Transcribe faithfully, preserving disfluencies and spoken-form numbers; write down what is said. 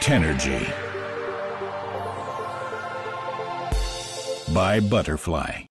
Tenergy by Butterfly.